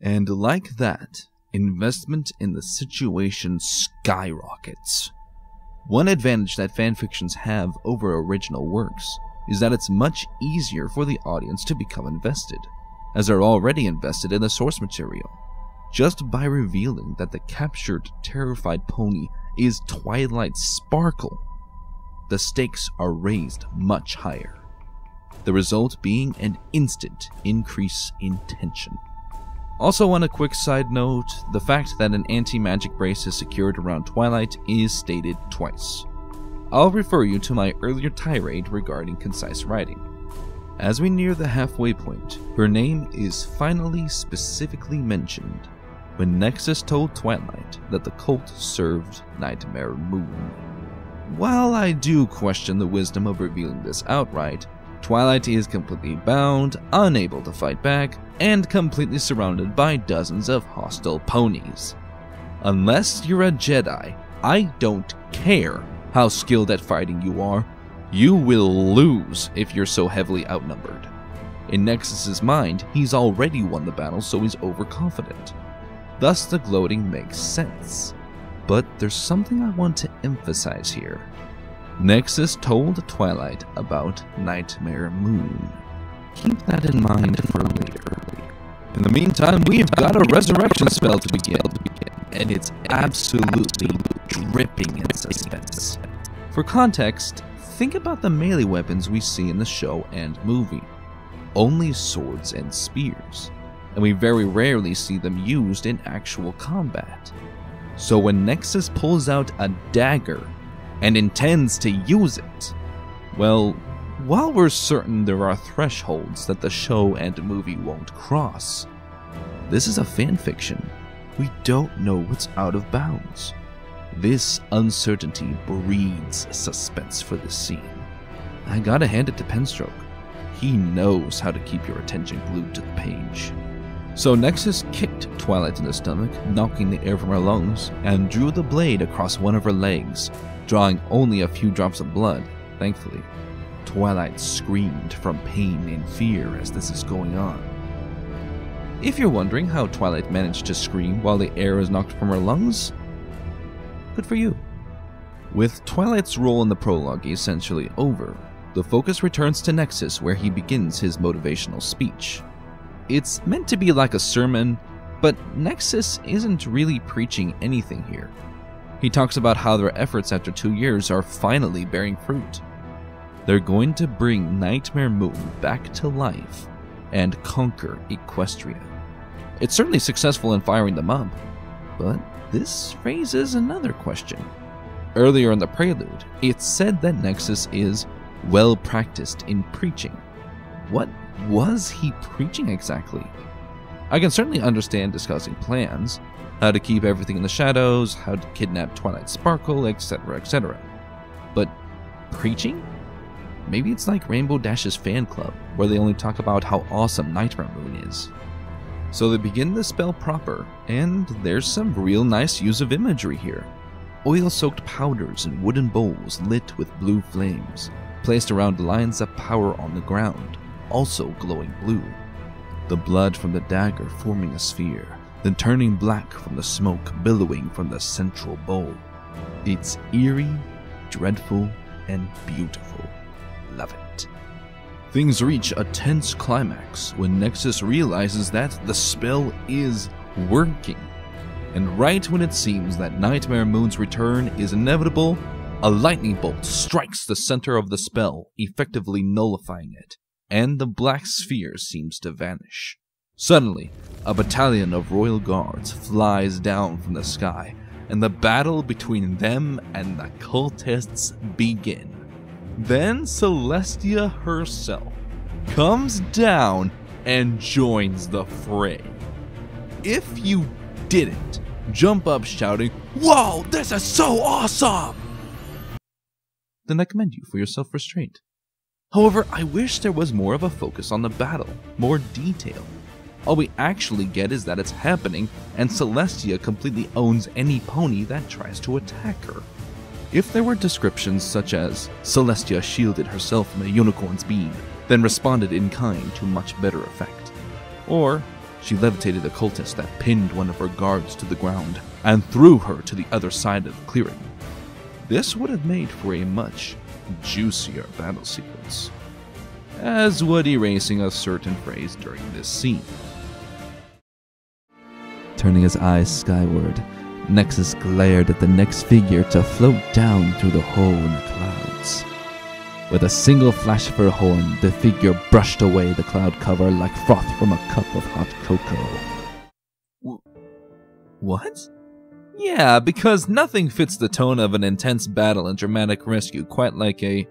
And like that, investment in the situation skyrockets. One advantage that fanfictions have over original works is that it's much easier for the audience to become invested, as they're already invested in the source material. Just by revealing that the captured, terrified pony is Twilight Sparkle, the stakes are raised much higher, the result being an instant increase in tension. Also, on a quick side note, the fact that an anti-magic brace is secured around Twilight is stated twice. I'll refer you to my earlier tirade regarding concise writing. As we near the halfway point, her name is finally specifically mentioned when Nexus told Twilight that the cult served Nightmare Moon. While I do question the wisdom of revealing this outright, Twilight is completely bound, unable to fight back, and completely surrounded by dozens of hostile ponies. Unless you're a Jedi, I don't care how skilled at fighting you are, you will lose if you're so heavily outnumbered. In Nexus's mind, he's already won the battle, so he's overconfident. Thus, the gloating makes sense. But there's something I want to emphasize here. Nexus told Twilight about Nightmare Moon. Keep that in mind for later. In the meantime, we've got a resurrection spell to begin, and it's absolutely dripping in suspense. For context, think about the melee weapons we see in the show and movie. Only swords and spears, and we very rarely see them used in actual combat. So when Nexus pulls out a dagger and intends to use it, well, while we're certain there are thresholds that the show and movie won't cross, this is a fanfiction. We don't know what's out of bounds. This uncertainty breeds suspense for this scene. I gotta hand it to Penstroke. He knows how to keep your attention glued to the page. So Nexus kicked Twilight in the stomach, knocking the air from her lungs, and drew the blade across one of her legs, drawing only a few drops of blood, thankfully. Twilight screamed from pain and fear as this is going on. If you're wondering how Twilight managed to scream while the air is knocked from her lungs, good for you. With Twilight's role in the prologue essentially over, the focus returns to Nexus, where he begins his motivational speech. It's meant to be like a sermon, but Nexus isn't really preaching anything here. He talks about how their efforts after 2 years are finally bearing fruit. They're going to bring Nightmare Moon back to life and conquer Equestria. It's certainly successful in firing them up, but this raises another question. Earlier in the prelude, it's said that Nexus is well practiced in preaching. What was he preaching exactly? I can certainly understand discussing plans, how to keep everything in the shadows, how to kidnap Twilight Sparkle, etc., etc. But preaching? Maybe it's like Rainbow Dash's fan club, where they only talk about how awesome Nightmare Moon is. So they begin the spell proper, and there's some real nice use of imagery here. Oil-soaked powders in wooden bowls lit with blue flames, placed around lines of power on the ground, also glowing blue. The blood from the dagger forming a sphere, then turning black from the smoke billowing from the central bowl. It's eerie, dreadful, and beautiful. Love it. Things reach a tense climax when Nexus realizes that the spell is working. And right when it seems that Nightmare Moon's return is inevitable, a lightning bolt strikes the center of the spell, effectively nullifying it, and the black sphere seems to vanish. Suddenly, a battalion of royal guards flies down from the sky, and the battle between them and the cultists begins. Then Celestia herself comes down and joins the fray. If you didn't jump up shouting, "Whoa, this is so awesome!" then I commend you for your self-restraint. However, I wish there was more of a focus on the battle, more detail. All we actually get is that it's happening, and Celestia completely owns any pony that tries to attack her. If there were descriptions such as, Celestia shielded herself from a unicorn's beam, then responded in kind to much better effect. Or, she levitated a cultist that pinned one of her guards to the ground and threw her to the other side of the clearing. This would have made for a much juicier battle sequence, as would erasing a certain phrase during this scene. Turning his eyes skyward, Nexus glared at the next figure to float down through the hole in the clouds. With a single flash of her horn, the figure brushed away the cloud cover like froth from a cup of hot cocoa. What? Yeah, because nothing fits the tone of an intense battle and dramatic rescue quite like a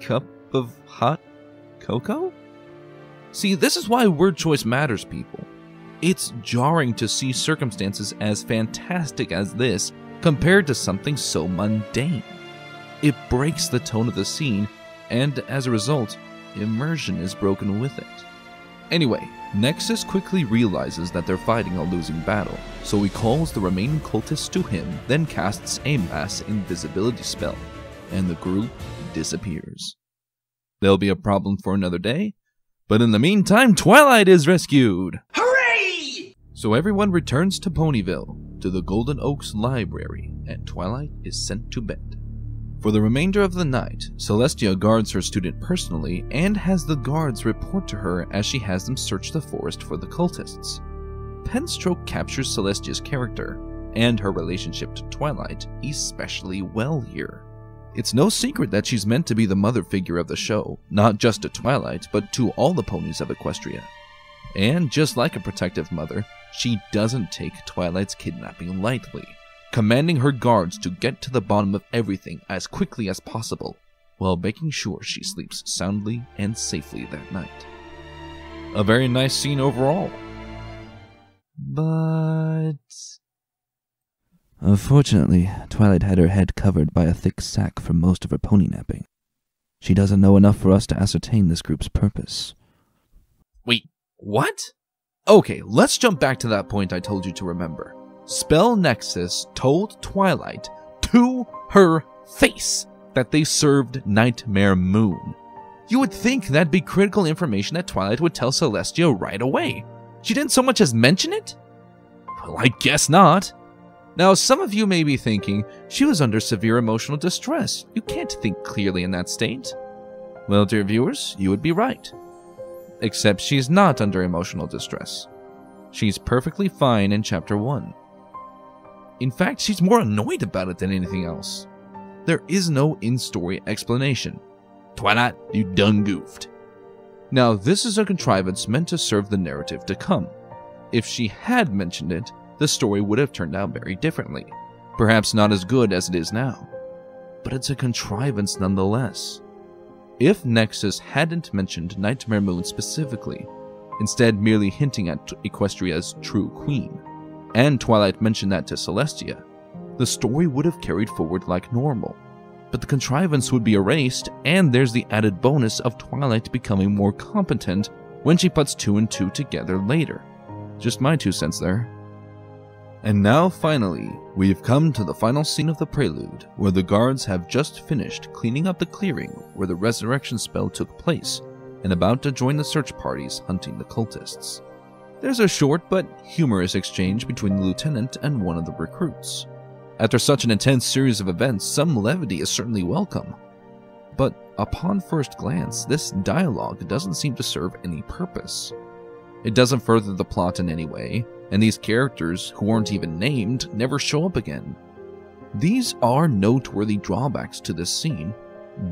cup of hot cocoa? See, this is why word choice matters, people. It's jarring to see circumstances as fantastic as this compared to something so mundane. It breaks the tone of the scene, and as a result, immersion is broken with it. Anyway, Nexus quickly realizes that they're fighting a losing battle, so he calls the remaining cultists to him, then casts a mass invisibility spell, and the group disappears. There'll be a problem for another day, but in the meantime, Twilight is rescued! Hooray! So everyone returns to Ponyville, to the Golden Oaks Library, and Twilight is sent to bed. For the remainder of the night, Celestia guards her student personally and has the guards report to her as she has them search the forest for the cultists. Penstroke captures Celestia's character, and her relationship to Twilight, especially well here. It's no secret that she's meant to be the mother figure of the show, not just to Twilight, but to all the ponies of Equestria. And just like a protective mother, she doesn't take Twilight's kidnapping lightly, commanding her guards to get to the bottom of everything as quickly as possible, while making sure she sleeps soundly and safely that night. A very nice scene overall. But... unfortunately, Twilight had her head covered by a thick sack for most of her pony napping. She doesn't know enough for us to ascertain this group's purpose. Wait, what? Okay, let's jump back to that point I told you to remember. Spell Nexus told Twilight, to her face, that they served Nightmare Moon. You would think that'd be critical information that Twilight would tell Celestia right away. She didn't so much as mention it? Well, I guess not. Now, some of you may be thinking, she was under severe emotional distress. You can't think clearly in that state. Well, dear viewers, you would be right. Except she's not under emotional distress. She's perfectly fine in Chapter 1. In fact, she's more annoyed about it than anything else. There is no in-story explanation. Twilight, you done goofed. Now, this is a contrivance meant to serve the narrative to come. If she had mentioned it, the story would have turned out very differently. Perhaps not as good as it is now. But it's a contrivance nonetheless. If Nexus hadn't mentioned Nightmare Moon specifically, instead merely hinting at Equestria's true queen, and Twilight mentioned that to Celestia, the story would have carried forward like normal, but the contrivance would be erased, and there's the added bonus of Twilight becoming more competent when she puts two and two together later. Just my 2 cents there. And now, finally, we've come to the final scene of the prelude, where the guards have just finished cleaning up the clearing where the resurrection spell took place, and about to join the search parties hunting the cultists. There's a short but humorous exchange between the lieutenant and one of the recruits. After such an intense series of events, some levity is certainly welcome. But upon first glance, this dialogue doesn't seem to serve any purpose. It doesn't further the plot in any way, and these characters, who aren't even named, never show up again. These are noteworthy drawbacks to this scene,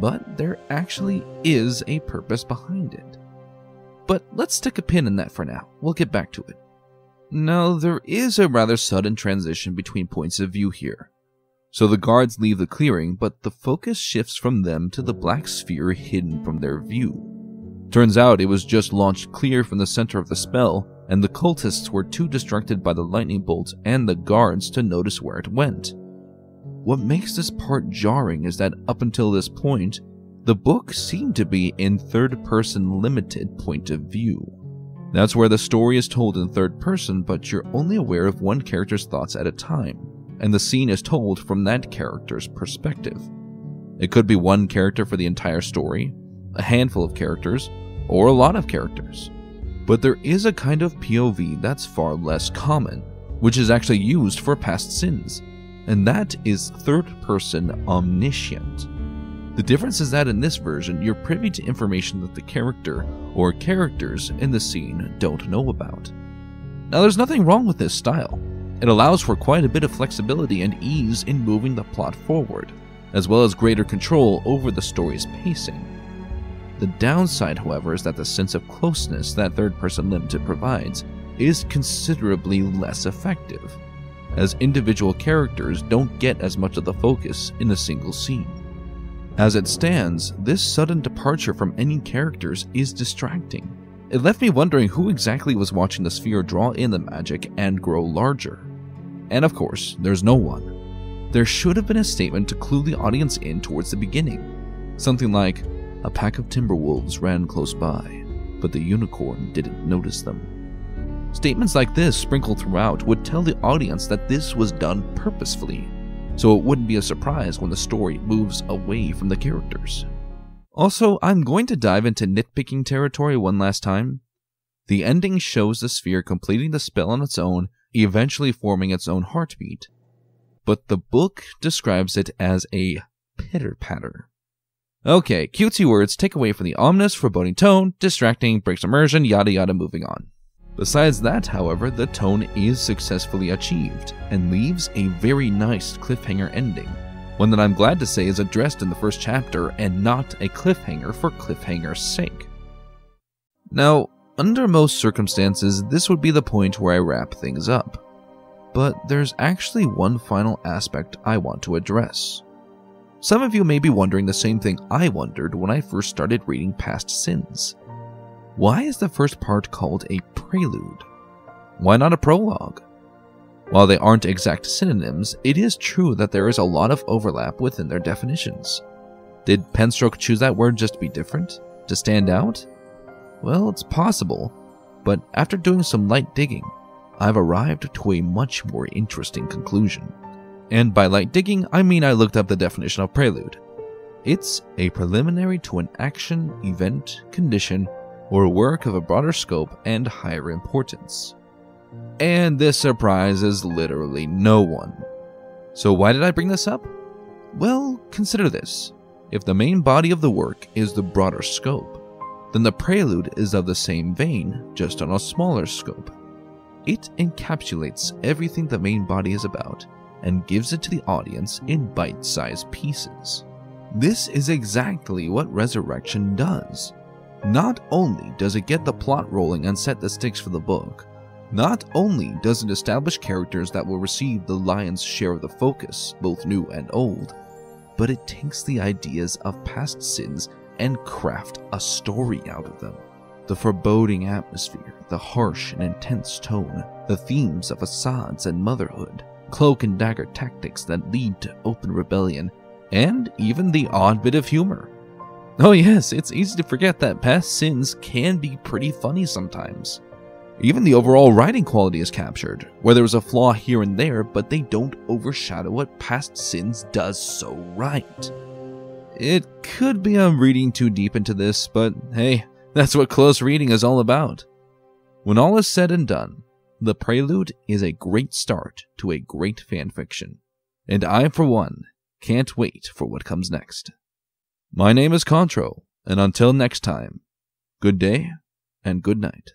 but there actually is a purpose behind it. But let's stick a pin in that for now. We'll get back to it. Now, there is a rather sudden transition between points of view here. So the guards leave the clearing, but the focus shifts from them to the black sphere hidden from their view. Turns out it was just launched clear from the center of the spell, and the cultists were too distracted by the lightning bolt and the guards to notice where it went. What makes this part jarring is that up until this point, the book seemed to be in third-person limited point of view. That's where the story is told in third person, but you're only aware of one character's thoughts at a time, and the scene is told from that character's perspective. It could be one character for the entire story, a handful of characters, or a lot of characters. but there is a kind of POV that's far less common, which is actually used for Past Sins, and that is third-person omniscient. The difference is that in this version, you're privy to information that the character or characters in the scene don't know about. Now, there's nothing wrong with this style. It allows for quite a bit of flexibility and ease in moving the plot forward, as well as greater control over the story's pacing. The downside, however, is that the sense of closeness that third-person limit provides is considerably less effective, as individual characters don't get as much of the focus in a single scene. As it stands, this sudden departure from any characters is distracting. It left me wondering who exactly was watching the sphere draw in the magic and grow larger. And of course, there's no one. There should have been a statement to clue the audience in towards the beginning. Something like, "A pack of timber wolves ran close by, but the unicorn didn't notice them." Statements like this sprinkled throughout would tell the audience that this was done purposefully, so it wouldn't be a surprise when the story moves away from the characters. Also, I'm going to dive into nitpicking territory one last time. The ending shows the sphere completing the spell on its own, eventually forming its own heartbeat, but the book describes it as a pitter-patter. Okay, cutesy words take away from the ominous, foreboding tone, distracting, breaks immersion, yada yada, moving on. Besides that, however, the tone is successfully achieved and leaves a very nice cliffhanger ending, one that I'm glad to say is addressed in the first chapter and not a cliffhanger for cliffhanger's sake. Now, under most circumstances, this would be the point where I wrap things up, but there's actually one final aspect I want to address. Some of you may be wondering the same thing I wondered when I first started reading Past Sins. Why is the first part called a prelude? Why not a prologue? While they aren't exact synonyms, it is true that there is a lot of overlap within their definitions. Did Penstroke choose that word just to be different? To stand out? Well, it's possible, but after doing some light digging, I've arrived to a much more interesting conclusion. And by light digging, I mean I looked up the definition of prelude. It's a preliminary to an action, event, condition, or work of a broader scope and higher importance. And this surprises literally no one. So why did I bring this up? Well, consider this. If the main body of the work is the broader scope, then the prelude is of the same vein, just on a smaller scope. It encapsulates everything the main body is about and gives it to the audience in bite-sized pieces. This is exactly what Resurrection does. Not only does it get the plot rolling and set the stakes for the book, not only does it establish characters that will receive the lion's share of the focus, both new and old, but it takes the ideas of Past Sins and crafts a story out of them. The foreboding atmosphere, the harsh and intense tone, the themes of facades and motherhood, cloak and dagger tactics that lead to open rebellion, and even the odd bit of humor. Oh yes, it's easy to forget that Past Sins can be pretty funny sometimes. Even the overall writing quality is captured, where there is a flaw here and there, but they don't overshadow what Past Sins does so right. It could be I'm reading too deep into this, but hey, that's what close reading is all about. When all is said and done, the prelude is a great start to a great fanfiction, and I, for one, can't wait for what comes next. My name is Contro, and until next time, good day and good night.